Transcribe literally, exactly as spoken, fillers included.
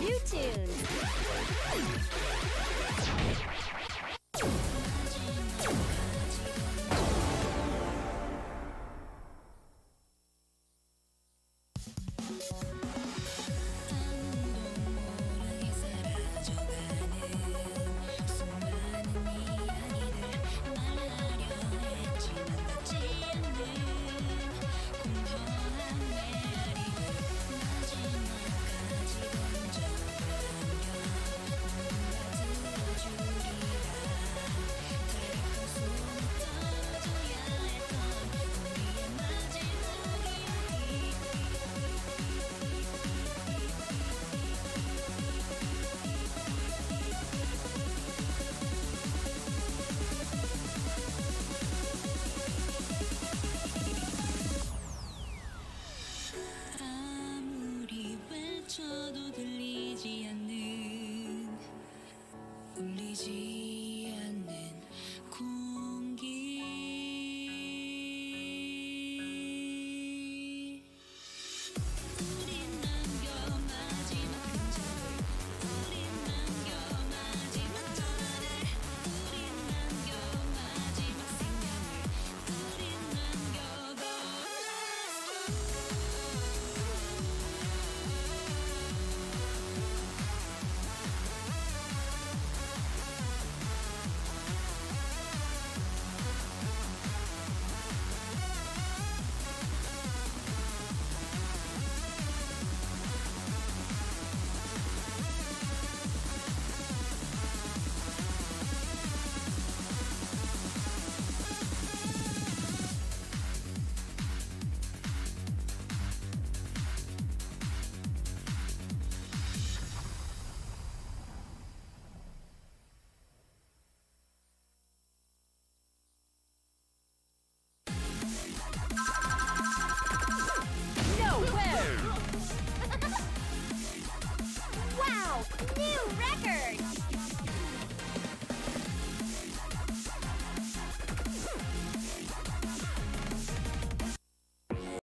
new tunes.